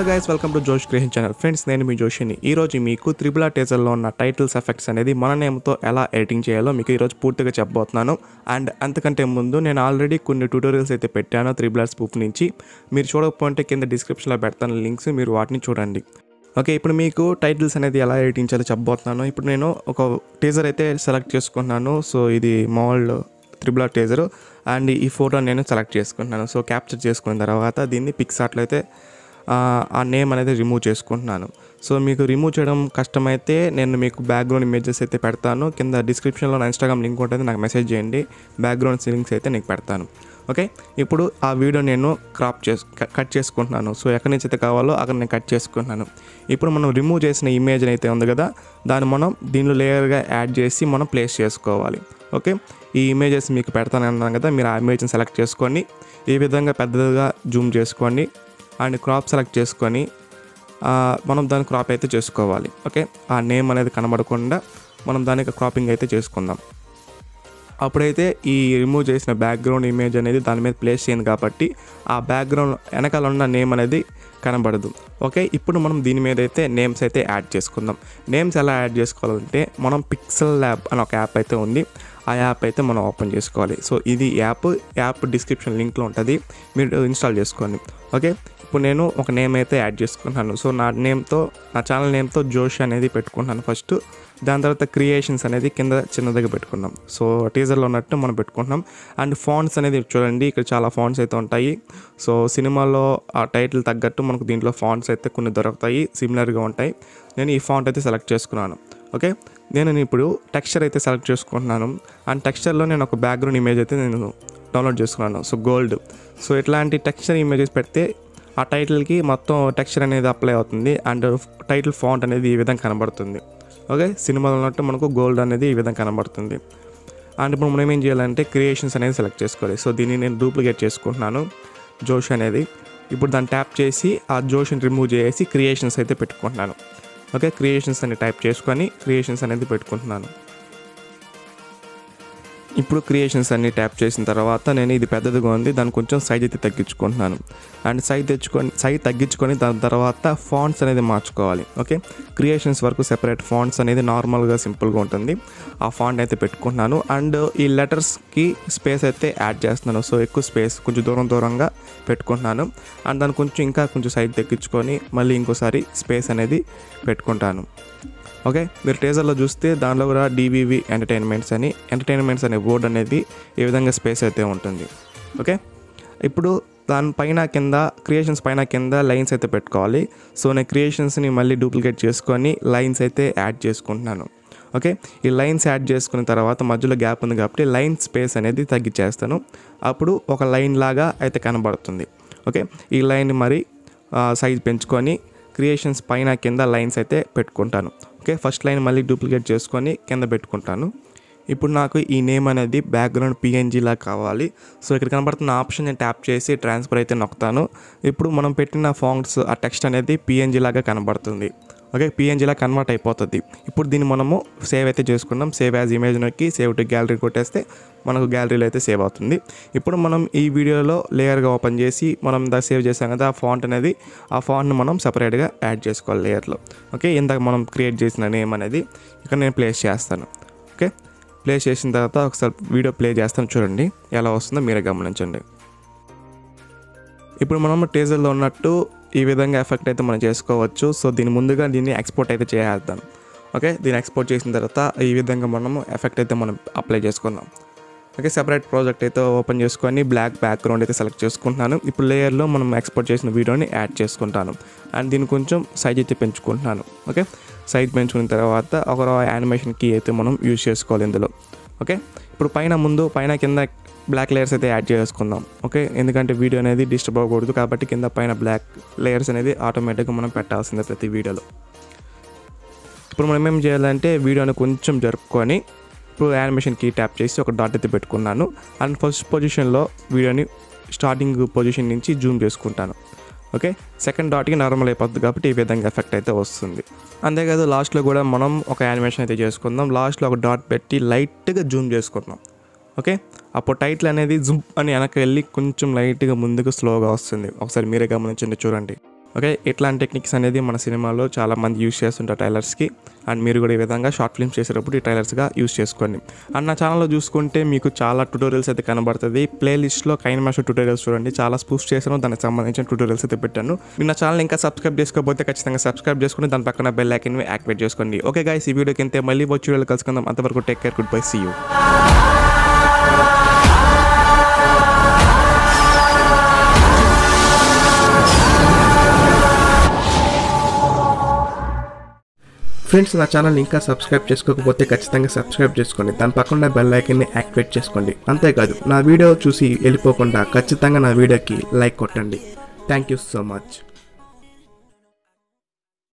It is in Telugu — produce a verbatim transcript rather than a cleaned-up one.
Hello guys welcome to Josh creation channel friends नेनु मी जोशिनी ई रोजु मीकु ट्रिपल आर टीजर लो उन्न टाइटल्स एफेक्ट्स अनेदी मन नेम तो एला एडिटिंग चेयालो मीकु ई रोजु पूर्तिगा चेप्पबोతున్నాను अंड अंतकंटे मुंदु नेनु ऑलरेडी कोन्नि ट्यूटोरियल्स अयिते पेट्टानु ट्रिपल आर स्पूफ नुंची मीरु चूडकपोते కింద डिस्क्रिप्शन लो पेडतानु लिंक्स मीरु वाटिनि चूडंडी ओके इप्पुडु मीकु टाइटल्स अनेदी एला एडिटिंग चेयालो चेप्पबोతున్నాను इप्पुडु नेनु ओक टीजर अयिते सेलेक्ट चेसुकुन्नानु सो इदी मॉल ट्रिपल आर टीजर अंड ई फोटो नेनु सेलेक्ट चेसुकुन्नानु सो कैप्चर चेसुकुन्न तर्वात दीन्नि पिक्सार्ट लो अयिते आ नेम अनेदी रिमूव चेसुकुंటున్నాను सो मीकु रिमूव चेयडम कष्टमैते नेनु मीकु बैकग्राउंड इमेजेस अयिते पेडतानु किंद डिस्क्रिप्शन लो ना इंस्टाग्राम लिंक उंटुंदी नाकु मेसेज चेयंडी बैकग्राउंड सेटिंग्स अयिते नीकु पेडतानु ओके इप्पुडु आ वीडियो नेनु क्रॉप चेस कट चेसुकुंటున్నాను सो एक्कडि नुंचि अयिते कावालो अक्कड नेनु कट चेसुकुंటున్నాను इप्पुडु मनं रिमूव चेसिन इमेज अयिते उंदी कदा दानि मनं दीनिलो लेयर गा याड चेसि मनं प्लेस चेसुकोवाली ओके ఈ ఇమేजेस మీకు పెడతాను అన్నాను కదా మీరు ఆ ఇమేజ్ ని సెలెక్ట్ చేసుకొని ఈ విధంగా పెద్దగా జూమ్ చేసుకోండి అండ్ క్రాప్ సెలెక్ట్ చేసుకొని మనం దాని క్రాప్ అయితే చేసుకోవాలి ఓకే ఆ నేమ్ అనేది కనబడకుండా మనం దానికి క్రాపింగ్ అయితే చేసుకుందాం అప్పుడైతే ఈ రిమూవ్ చేసిన బ్యాక్గ్రౌండ్ ఇమేజ్ అనేది దాని మీద ప్లేస్ చేయండి కాబట్టి ఆ బ్యాక్గ్రౌండ్ వెనకాల ఉన్న నేమ్ అనేది కనబడదు ఓకే ఇప్పుడు మనం దీని మీద అయితే నేమ్స్ అయితే యాడ్ చేసుకుందాం నేమ్స్ ఎలా యాడ్ చేసుకోవాలంటే మనం పిక్సెల్ ల్యాబ్ అనే ఒక యాప్ అయితే ఉంది ఆ యాప్ అయితే మనం ఓపెన్ చేసుకోవాలి సో ఇది యాప్ యాప్ డిస్క్రిప్షన్ లింక్లో ఉంటుంది మీరు ఇన్స్టాల్ చేసుకోండి ఓకే ఇప్పుడు నేను ఒక నేమ్ అయితే యాడ్ చేసుకుంటున్నాను సో నా నేమ్తో నా ఛానల్ నేమ్తో జోష్ అనేది పెట్టుకుంటున్నాను ఫస్ట్ దాని తర్వాత క్రియేషన్స్ అనేది కింద చిన్నదిగా పెట్టుకున్నాం సో టీజర్లో ఉన్నట్టు మనం పెట్టుకుంటున్నాం అండ్ ఫాంట్స్ అనేది చూడండి ఇక్కడ చాలా ఫాంట్స్ అయితే ఉంటాయి సో సినిమాలో ఆ టైటిల్ తగ్గట్టు మనకు దీంట్లో ఫాంట్స్ అయితే కొన్ని దొరుకుతాయి సిమిలర్గా ఉంటాయి నేను ఈ ఫాంట్ అయితే సెలెక్ట్ చేసుకున్నాను ఓకే నేను ఇప్పుడు టెక్స్చర్ అయితే సెలెక్ట్ చేసుకుంటున్నాను అండ్ టెక్స్చర్లో నేను ఒక బ్యాక్గ్రౌండ్ ఇమేజ్ అయితే నేను డౌన్లోడ్ చేసుకున్నాను సో గోల్డ్ సో ఇట్లాంటి టెక్స్చర్ ఇమేజెస్ పెడితే ఆ టైటిల్కి మొత్తం టెక్స్చర్ అనేది అప్లై అవుతుంది అండ్ టైటిల్ ఫాంట్ అనేది ఈ విధంగా కనబడుతుంది ఓకే సినిమాలో ఉన్నట్టు మనకు గోల్డ్ అనేది ఈ విధంగా కనబడుతుంది అండ్ ఇప్పుడు మనం ఏం చేయాలంటే క్రియేషన్స్ అనేది సెలెక్ట్ చేసుకోవాలి సో దీన్ని నేను డూప్లికేట్ చేసుకుంటున్నాను జోష్ అనేది ఇప్పుడు దాన్ని ట్యాప్ చేసి ఆ జోష్ని రిమూవ్ చేసి క్రియేషన్స్ అయితే పెట్టుకుంటున్నాను ఓకే క్రియేషన్స్ అని టైప్ చేసుకొని క్రియేషన్స్ అనేది పెట్టుకుంటున్నాను ఇప్పుడు క్రియేషన్స్ అన్ని ట్యాప్ చేసిన తర్వాత నేను ఇది పెద్దదిగా ఉంది దాన్ని కొంచెం సైజ్ అయితే తగ్గించుకుంటున్నాను అండ్ సైజ్ తెచ్చుకొని సైజ్ తగ్గించుకొని దాని తర్వాత ఫాంట్స్ అనేది మార్చుకోవాలి ఓకే క్రియేషన్స్ వరకు సెపరేట్ ఫాంట్స్ అనేది నార్మల్గా సింపుల్గా ఉంటుంది ఆ ఫాంట్ అయితే పెట్టుకుంటున్నాను అండ్ ఈ లెటర్స్కి స్పేస్ అయితే యాడ్ చేస్తున్నాను సో ఎక్కువ స్పేస్ కొంచెం దూరం దూరంగా పెట్టుకుంటున్నాను అండ్ దాన్ని కొంచెం ఇంకా కొంచెం సైజ్ తగ్గించుకొని మళ్ళీ ఇంకోసారి స్పేస్ అనేది పెట్టుకుంటాను ఓకే మీరు టీజర్లో చూస్తే దానిలో కూడా డీవీవీ ఎంటర్టైన్మెంట్స్ అని ఎంటర్టైన్మెంట్స్ అనే బోర్డు అనేది ఈ విధంగా స్పేస్ అయితే ఉంటుంది ఓకే ఇప్పుడు దానిపైన కింద క్రియేషన్స్ పైన కింద లైన్స్ అయితే పెట్టుకోవాలి సో నేను క్రియేషన్స్ని మళ్ళీ డూప్లికేట్ చేసుకొని లైన్స్ అయితే యాడ్ చేసుకుంటున్నాను ఓకే ఈ లైన్స్ యాడ్ చేసుకున్న తర్వాత మధ్యలో గ్యాప్ ఉంది కాబట్టి లైన్ స్పేస్ అనేది తగ్గించేస్తాను అప్పుడు ఒక లైన్ లాగా అయితే కనబడుతుంది ఓకే ఈ లైన్ మరి సైజ్ పెంచుకొని క్రియేషన్స్ పైన కింద లైన్స్ అయితే పెట్టుకుంటాను ఓకే ఫస్ట్ లైన్ మళ్ళీ డూప్లికేట్ చేసుకొని కింద పెట్టుకుంటాను ఇప్పుడు నాకు ఈ నేమ్ అనేది బ్యాక్గ్రౌండ్ పిఎన్జీలా కావాలి సో ఇక్కడ కనబడుతున్న ఆప్షన్ నేను ట్యాప్ చేసి ట్రాన్స్ఫర్ అయితే నొక్కుతాను ఇప్పుడు మనం పెట్టిన ఫాంట్స్ ఆ టెక్స్ట్ అనేది పిఎన్జీ లాగా కనబడుతుంది ఓకే పిఎన్జీలా కన్వర్ట్ అయిపోతుంది ఇప్పుడు దీన్ని మనము సేవ్ అయితే చేసుకున్నాం సేవ్ యాజ్ ఇమేజ్ నొక్కి సేవ్ టు గ్యాలరీ కొట్టేస్తే మనకు గ్యాలరీలో అయితే సేవ్ అవుతుంది ఇప్పుడు మనం ఈ వీడియోలో లేయర్గా ఓపెన్ చేసి మనం దా సేవ్ చేసాం కదా ఆ ఫాంట్ అనేది ఆ ఫాంట్ని మనం సపరేట్గా యాడ్ చేసుకోవాలి లేయర్లో ఓకే ఇందాక మనం క్రియేట్ చేసిన నేమ్ అనేది ఇక్కడ నేను ప్లేస్ చేస్తాను ఓకే ప్లేస్ చేసిన తర్వాత ఒకసారి వీడియో ప్లే చేస్తాను చూడండి ఎలా వస్తుందో మీరే గమనించండి ఇప్పుడు మనం టీజర్లో ఉన్నట్టు ఈ విధంగా ఎఫెక్ట్ అయితే మనం చేసుకోవచ్చు సో దీని ముందుగా దీన్ని ఎక్స్పోర్ట్ అయితే చేసేద్దాం ఓకే దీన్ని ఎక్స్పోర్ట్ చేసిన తర్వాత ఈ విధంగా మనము ఎఫెక్ట్ అయితే మనం అప్లై చేసుకుందాం ఓకే సెపరేట్ ప్రాజెక్ట్ అయితే ఓపెన్ చేసుకొని బ్లాక్ బ్యాక్గ్రౌండ్ అయితే సెలెక్ట్ చేసుకుంటున్నాను ఇప్పుడు లేయర్లో మనం ఎక్స్పోర్ట్ చేసిన వీడియోని యాడ్ చేసుకుంటాను అండ్ దీన్ని కొంచెం సైజ్ అయితే పెంచుకుంటున్నాను ఓకే సైజ్ పెంచుకున్న తర్వాత ఒక యానిమేషన్ కీ అయితే మనం యూజ్ చేసుకోవాలి ఇందులో ఓకే ఇప్పుడు పైన ముందు పైన కింద బ్లాక్ లేయర్స్ అయితే యాడ్ చేసుకుందాం ఓకే ఎందుకంటే వీడియో అనేది డిస్టర్బ్ అవ్వకూడదు కాబట్టి కింద పైన బ్లాక్ లేయర్స్ అనేది ఆటోమేటిక్గా మనం పెట్టాల్సిందే ప్రతి వీడియోలో ఇప్పుడు మనం ఏం చేయాలంటే వీడియోని కొంచెం జరుపుకొని ఇప్పుడు యానిమేషన్కి ట్యాప్ చేసి ఒక డాట్ అయితే పెట్టుకున్నాను అండ్ ఫస్ట్ పొజిషన్లో వీడియోని స్టార్టింగ్ పొజిషన్ నుంచి జూమ్ చేసుకుంటాను ఓకే సెకండ్ డాట్కి నార్మల్ అయిపోతుంది కాబట్టి ఈ విధంగా ఎఫెక్ట్ అయితే వస్తుంది అంతేకాదు లాస్ట్లో కూడా మనం ఒక యానిమేషన్ అయితే చేసుకుందాం లాస్ట్లో ఒక డాట్ పెట్టి లైట్గా జూమ్ చేసుకుందాం ఓకే అప్పుడు టైటిల్ అనేది జూమ్ అని వెనక వెళ్ళి కొంచెం లైట్గా ముందుకు స్లోగా వస్తుంది ఒకసారి మీరే గమనించండి చూడండి ఓకే ఇట్లాంటి టెక్నిక్స్ అనేది మన సినిమాలో చాలా మంది యూజ్ చేస్తుంటారు ట్రైలర్స్కి. అండ్ మీరు కూడా ఈ విధంగా షార్ట్ ఫిల్మ్స్ చేసేటప్పుడు ఈ ట్రైలర్స్గా యూజ్ చేసుకోండి. అండ్ నా ఛానల్లో చూసుకుంటే మీకు చాలా ట్యూటోరియల్స్ అయితే కనబడుతుంది. ప్లేలిస్ట్లో కైన్ మాస్టర్ ట్యూటోరియల్స్ చూడండి, చాలా స్పూఫ్ చేశాను, దానికి సంబంధించిన ట్యూటోరియల్స్ అయితే పెట్టాను. మీరు నా ఛానల్ ఇంకా సబ్స్క్రైబ్ చేసుకోకపోతే ఖచ్చితంగా సబ్స్క్రైబ్ చేసుకుని దాని పక్కన బెల్ ఐకాన్ని యాక్టివేట్ చేసుకోండి. ఓకే గైస్, ఈ వీడియోకి ఇంతే. మళ్ళీ వచ్చే వీడియోలో కలుసుకుందాం. అంతవరకు take care, good bye, see you. Friends, నా ఛానల్ ఇంకా సబ్స్క్రైబ్ చేసుకోకపోతే ఖచ్చితంగా సబ్స్క్రైబ్ చేసుకోండి, దాని పక్కన బెల్ ఐకాన్ని యాక్టివేట్ చేసుకోండి. అంతేకాదు నా వీడియో చూసి వెళ్ళిపోకుండా ఖచ్చితంగా నా వీడియోకి లైక్ కొట్టండి. Thank you so much.